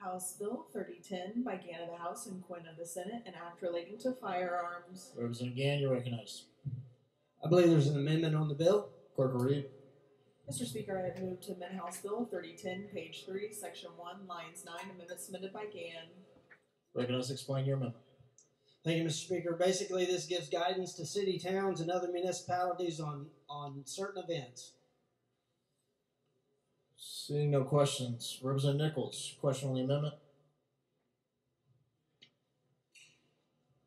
House Bill 3010 by Gann of the House and Quinn of the Senate, an act relating to firearms. Representative Gann, you're recognized. I believe there's an amendment on the bill. Clerk will read. Mr. Speaker, I move to amend House Bill 3010, page 3, section 1, lines 9, amendment submitted by Gann. Recognized. Explain your amendment. Thank you, Mr. Speaker. Basically, this gives guidance to city, towns, and other municipalities on certain events. Seeing no questions. Representative Nichols, question on the amendment.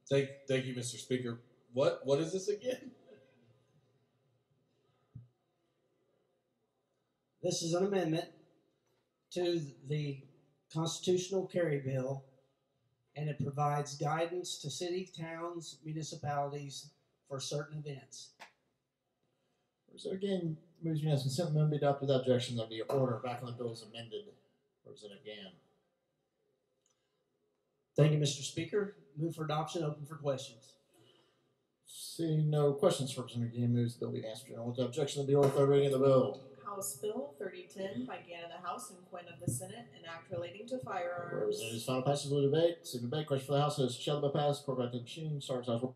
Thank you, Mr. Speaker. What is this again? This is an amendment to the constitutional carry bill, and it provides guidance to city, towns, municipalities for certain events. So again, moves unanimous consent amendment be adopted without objection of the order. Back on the bill is amended. Representative Gann. Thank you, Mr. Speaker. Move for adoption. Open for questions. Seeing no questions, Representative Gann moves the bill be answered. Without objection of the order, third reading of the bill. House Bill 3010 by Gann of the House and Quinn of the Senate, an act relating to firearms. Representatives, final passage of the debate. Second debate. Question for the House is: shall the bill pass? Court by Sheen. Sergeant House.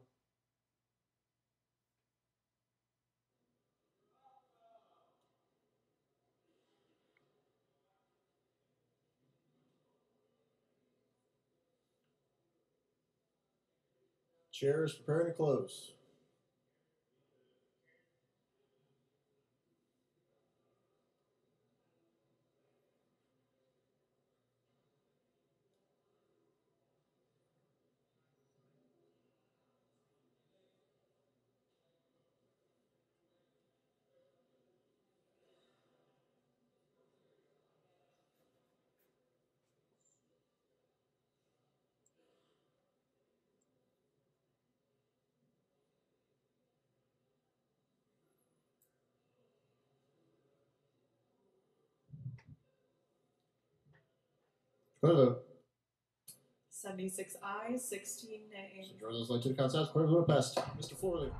Chair is preparing to close. Vote. 76 ayes, 16 nays. Enjoy those late to the concept. Quite a little past. Mr. Forley.